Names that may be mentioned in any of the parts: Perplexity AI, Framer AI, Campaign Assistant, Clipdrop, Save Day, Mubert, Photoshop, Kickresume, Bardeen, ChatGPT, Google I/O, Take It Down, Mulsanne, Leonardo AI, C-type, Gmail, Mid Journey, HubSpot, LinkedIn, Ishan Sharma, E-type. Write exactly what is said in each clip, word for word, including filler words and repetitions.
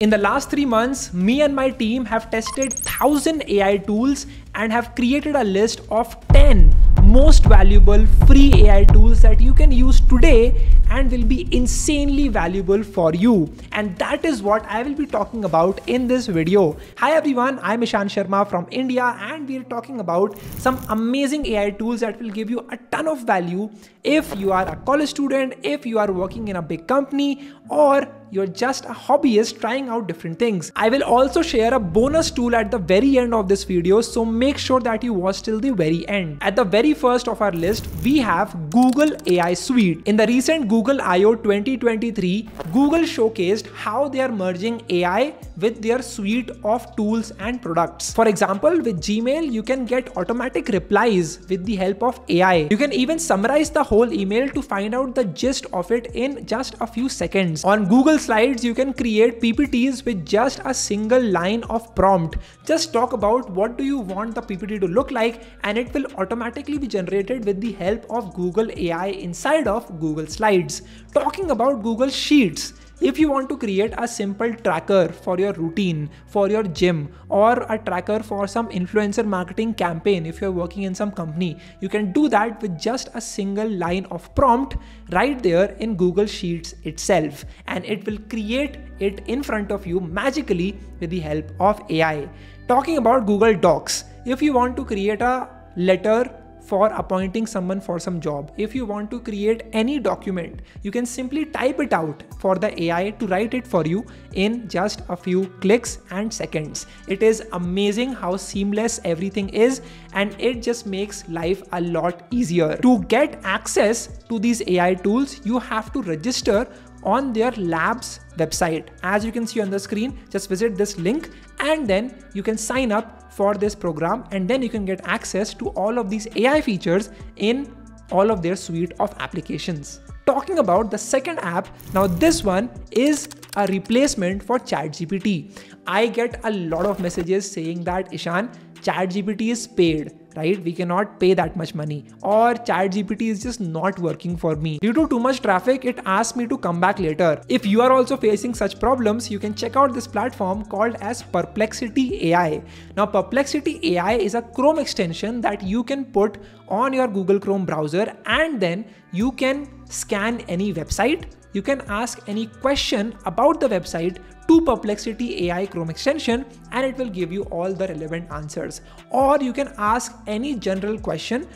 In the last three months, me and my team have tested one thousand A I tools and have created a list of ten most valuable free A I tools that you can use today and will be insanely valuable for you. And that is what I will be talking about in this video. Hi everyone, I'm Ishan Sharma from India and we're talking about some amazing A I tools that will give you a ton of value if you are a college student, if you are working in a big company, or you're just a hobbyist trying out different things. I will also share a bonus tool at the very end of this video, so make sure that you watch till the very end. At the very first of our list, we have Google A I Suite. In the recent Google I O twenty twenty-three, Google showcased how they are merging A I with their suite of tools and products. For example, with Gmail, you can get automatic replies with the help of A I. You can even summarize the whole email to find out the gist of it in just a few seconds. On Google Slides, you can create P P Ts with just a single line of prompt. Just talk about what do you want the P P T to look like and it will automatically be generated with the help of Google A I inside of Google Slides. Talking about Google Sheets, if you want to create a simple tracker for your routine, for your gym, or a tracker for some influencer marketing campaign if you're working in some company, you can do that with just a single line of prompt right there in Google Sheets itself, and it will create it in front of you magically with the help of A I. Talking about Google Docs, if you want to create a letter for appointing someone for some job, if you want to create any document, you can simply type it out for the A I to write it for you in just a few clicks and seconds. It is amazing how seamless everything is and it just makes life a lot easier. To get access to these A I tools, you have to register on their lab's website. As you can see on the screen, just visit this link and then you can sign up for this program, and then you can get access to all of these A I features in all of their suite of applications. Talking about the second app, now this one is a replacement for ChatGPT. I get a lot of messages saying that, Ishan, ChatGPT is paid, right? We cannot pay that much money, or ChatGPT is just not working for me. Due to too much traffic, it asked me to come back later. If you are also facing such problems, you can check out this platform called as Perplexity A I. Now, Perplexity A I is a Chrome extension that you can put on your Google Chrome browser, and then you can scan any website. You can ask any question about the website to Perplexity A I Chrome extension and it will give you all the relevant answers. Or you can ask any general question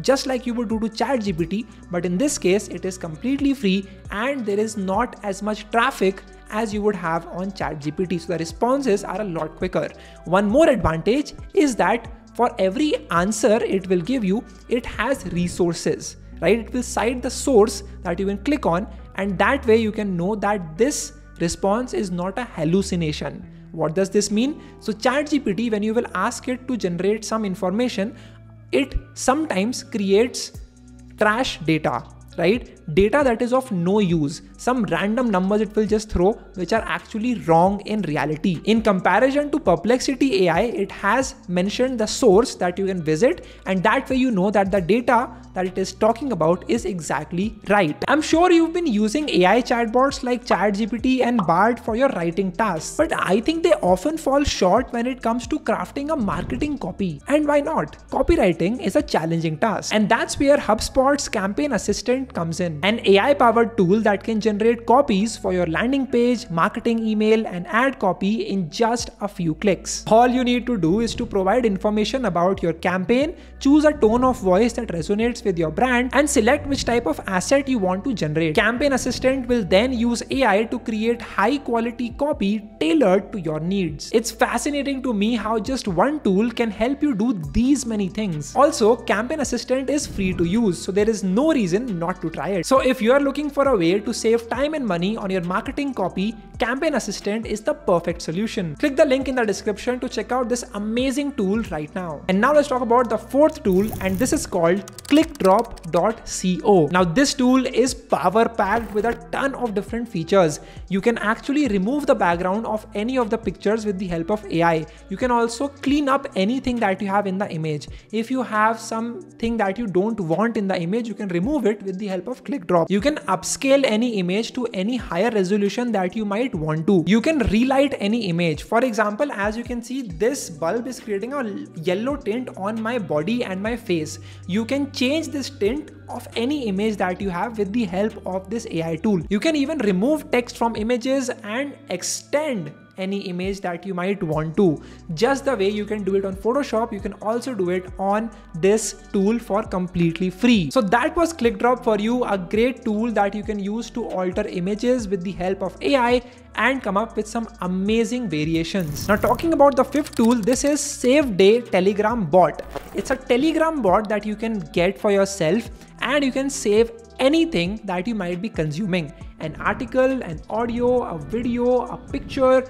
just like you would do to ChatGPT, but in this case it is completely free and there is not as much traffic as you would have on ChatGPT, so the responses are a lot quicker. One more advantage is that for every answer it will give you, it has resources, right? It will cite the source that you can click on, and that way you can know that this response is not a hallucination. What does this mean? So ChatGPT, when you will ask it to generate some information, it sometimes creates trash data, right? Data that is of no use. Some random numbers it will just throw, which are actually wrong in reality. In comparison to Perplexity A I, it has mentioned the source that you can visit, and that way you know that the data that it is talking about is exactly right. I'm sure you've been using A I chatbots like ChatGPT and Bard for your writing tasks, but I think they often fall short when it comes to crafting a marketing copy. And why not? Copywriting is a challenging task, and that's where HubSpot's Campaign Assistant comes in. An A I-powered tool that can generate copies for your landing page, marketing email, and ad copy in just a few clicks. All you need to do is to provide information about your campaign, choose a tone of voice that resonates with your brand, and select which type of asset you want to generate. Campaign Assistant will then use A I to create high-quality copy tailored to your needs. It's fascinating to me how just one tool can help you do these many things. Also, Campaign Assistant is free to use, so there is no reason not to try it. So if you are looking for a way to save time and money on your marketing copy, Campaign Assistant is the perfect solution. Click the link in the description to check out this amazing tool right now. And now let's talk about the fourth tool, and this is called Click clipdrop dot co. Now this tool is power packed with a ton of different features. You can actually remove the background of any of the pictures with the help of A I. You can also clean up anything that you have in the image. If you have something that you don't want in the image, you can remove it with the help of Clipdrop. You can upscale any image to any higher resolution that you might want to. You can relight any image. For example, as you can see, this bulb is creating a yellow tint on my body and my face. You can change this tint of any image that you have with the help of this A I tool. You can even remove text from images and extend any image that you might want to. Just the way you can do it on Photoshop, you can also do it on this tool for completely free. So that was Clipdrop for you, a great tool that you can use to alter images with the help of A I and come up with some amazing variations. Now talking about the fifth tool, this is Save Day Telegram Bot. It's a Telegram bot that you can get for yourself and you can save anything that you might be consuming. An article, an audio, a video, a picture,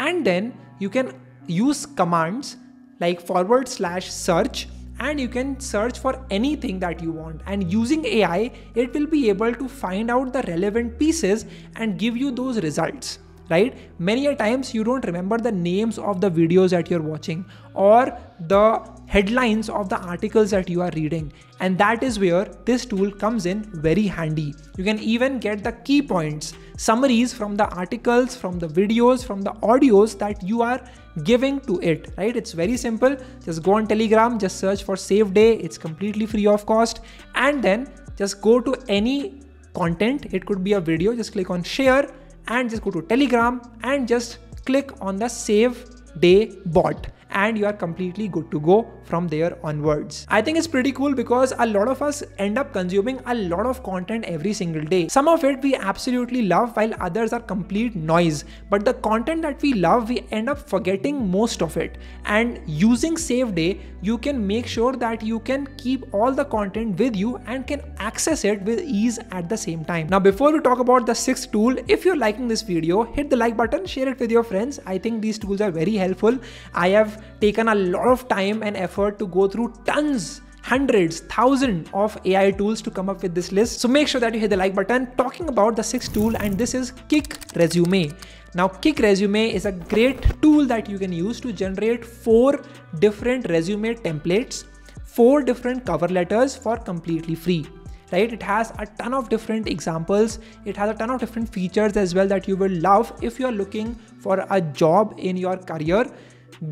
and then you can use commands like forward slash search and you can search for anything that you want. And using A I, it will be able to find out the relevant pieces and give you those results, right? Many a times you don't remember the names of the videos that you're watching or the headlines of the articles that you are reading. And that is where this tool comes in very handy. You can even get the key points, summaries from the articles, from the videos, from the audios that you are giving to it, right? It's very simple. Just go on Telegram, just search for Save Day. It's completely free of cost. And then just go to any content. It could be a video. Just click on share and just go to Telegram and just click on the Save Day bot. And you are completely good to go from there onwards. I think it's pretty cool because a lot of us end up consuming a lot of content every single day. Some of it we absolutely love while others are complete noise. But the content that we love, we end up forgetting most of it. And using Save Day, you can make sure that you can keep all the content with you and can access it with ease at the same time. Now, before we talk about the sixth tool, if you're liking this video, hit the like button, share it with your friends. I think these tools are very helpful. I have taken a lot of time and effort to go through tons, hundreds, thousands of A I tools to come up with this list. So make sure that you hit the like button. Talking about the sixth tool, and this is Kickresume. Now Kickresume is a great tool that you can use to generate four different resume templates, four different cover letters for completely free. Right? It has a ton of different examples. It has a ton of different features as well that you will love if you're looking for a job in your career.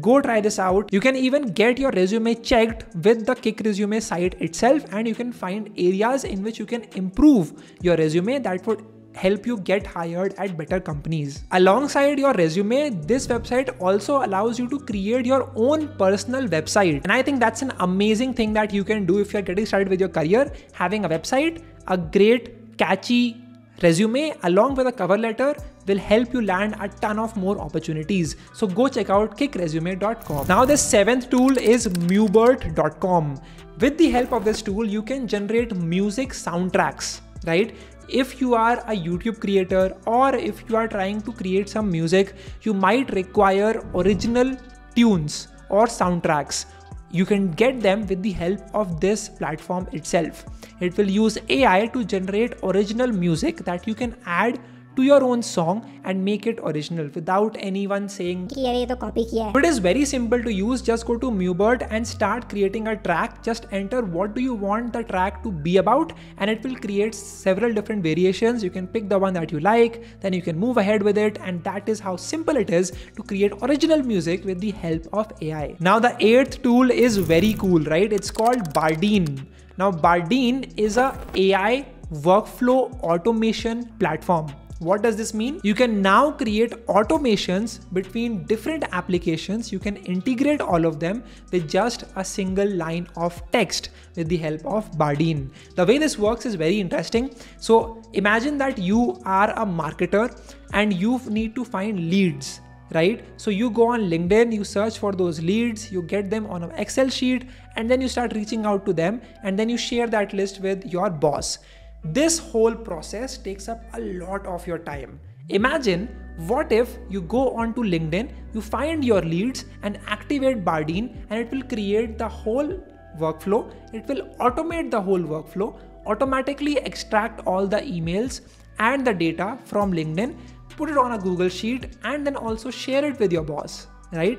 Go try this out. You can even get your resume checked with the Kickresume site itself, and you can find areas in which you can improve your resume that would help you get hired at better companies. Alongside your resume, this website also allows you to create your own personal website. And I think that's an amazing thing that you can do if you're getting started with your career. Having a website, a great, catchy resume along with a cover letter will help you land a ton of more opportunities. So go check out kickresume dot com. Now the seventh tool is mubert dot com. With the help of this tool, you can generate music soundtracks, right? If you are a YouTube creator or if you are trying to create some music, you might require original tunes or soundtracks. You can get them with the help of this platform itself. It will use A I to generate original music that you can add to your own song and make it original without anyone saying it is very simple to use. Just go to Mubert and start creating a track. Just enter what do you want the track to be about and it will create several different variations. You can pick the one that you like, then you can move ahead with it, and that is how simple it is to create original music with the help of A I. Now the eighth tool is very cool, right? It's called Bardeen. Now Bardeen is a A I workflow automation platform. What does this mean? You can now create automations between different applications. You can integrate all of them with just a single line of text with the help of Bardeen. The way this works is very interesting. So imagine that you are a marketer and you need to find leads, right? So you go on LinkedIn, you search for those leads, you get them on an Excel sheet, and then you start reaching out to them, and then you share that list with your boss. This whole process takes up a lot of your time. Imagine what if you go onto LinkedIn, you find your leads and activate Bardeen, and it will create the whole workflow, it will automate the whole workflow, automatically extract all the emails and the data from LinkedIn, put it on a Google Sheet, and then also share it with your boss, right?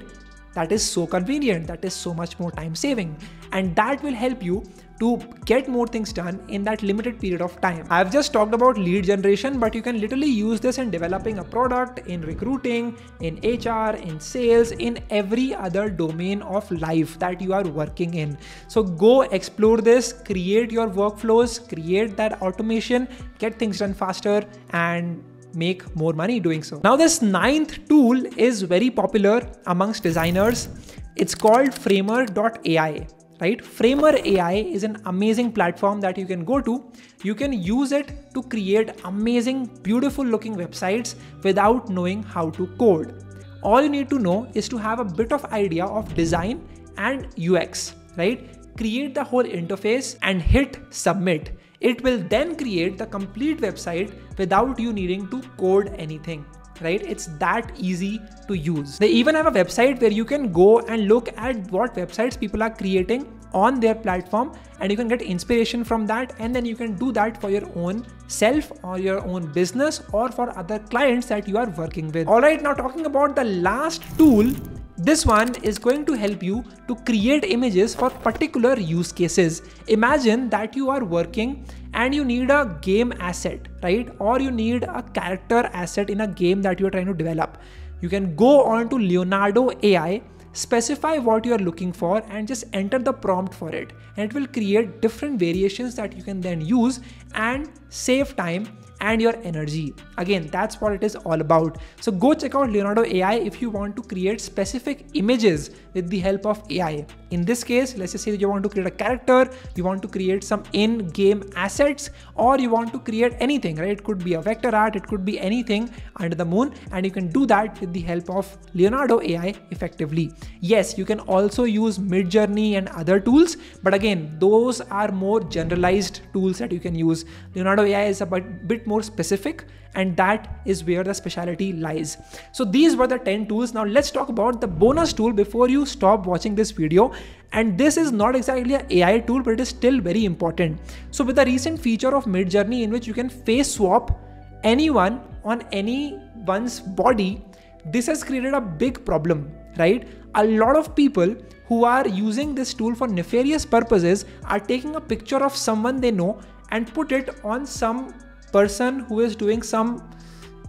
That is so convenient, that is so much more time saving, and that will help you to get more things done in that limited period of time. I've just talked about lead generation, but you can literally use this in developing a product, in recruiting, in H R, in sales, in every other domain of life that you are working in. So go explore this, create your workflows, create that automation, get things done faster, and make more money doing so. Now this ninth tool is very popular amongst designers. It's called Framer dot A I. Right? Framer A I is an amazing platform that you can go to. You can use it to create amazing, beautiful looking websites without knowing how to code. All you need to know is to have a bit of idea of design and U X, right? Create the whole interface and hit submit. It will then create the complete website without you needing to code anything. Right? It's that easy to use. They even have a website where you can go and look at what websites people are creating on their platform, and you can get inspiration from that, and then you can do that for your own self or your own business or for other clients that you are working with. All right, now talking about the last tool, this one is going to help you to create images for particular use cases. Imagine that you are working and you need a game asset, right? Or you need a character asset in a game that you're trying to develop. You can go on to Leonardo A I, specify what you're looking for, and just enter the prompt for it. And it will create different variations that you can then use and save time and your energy. Again, that's what it is all about. So go check out Leonardo A I if you want to create specific images with the help of A I. In this case, let's just say you want to create a character, you want to create some in-game assets, or you want to create anything, right? It could be a vector art, it could be anything under the moon, and you can do that with the help of Leonardo A I effectively. Yes, you can also use Mid Journey and other tools, but again, those are more generalized tools that you can use. Leonardo A I is a bit more specific, and that is where the speciality lies. So these were the ten tools. Now let's talk about the bonus tool before you stop watching this video. And this is not exactly an A I tool, but it is still very important. So with the recent feature of Mid Journey, in which you can face swap anyone on anyone's body, this has created a big problem, right? A lot of people who are using this tool for nefarious purposes are taking a picture of someone they know and put it on some person who is doing some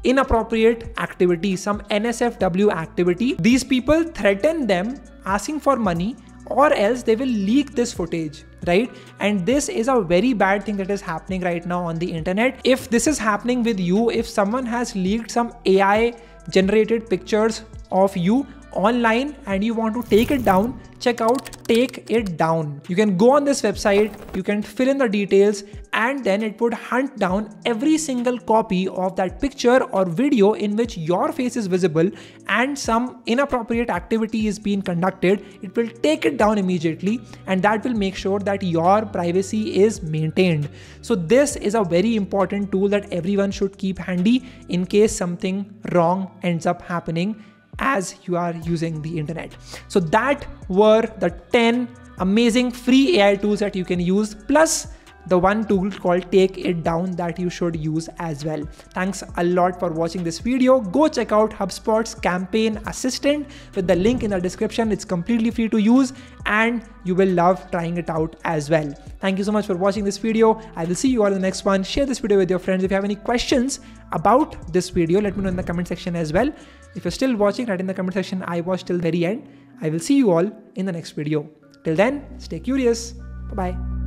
inappropriate activity, some N S F W activity. These people threaten them asking for money, or else they will leak this footage, right? And this is a very bad thing that is happening right now on the internet. If this is happening with you, if someone has leaked some A I generated pictures of you online and you want to take it down, check out Take It Down. You can go on this website, you can fill in the details, and then it would hunt down every single copy of that picture or video in which your face is visible and some inappropriate activity is being conducted. It will take it down immediately, and that will make sure that your privacy is maintained. So this is a very important tool that everyone should keep handy in case something wrong ends up happening as you are using the internet. So that were the ten amazing free A I tools that you can use, plus the one tool called Take It Down that you should use as well. Thanks a lot for watching this video. Go check out HubSpot's Campaign Assistant with the link in the description. It's completely free to use and you will love trying it out as well. Thank you so much for watching this video. I will see you all in the next one. Share this video with your friends. If you have any questions about this video, let me know in the comment section as well. If you're still watching, write in the comment section, I watched till the very end. I will see you all in the next video. Till then, stay curious. Bye-bye.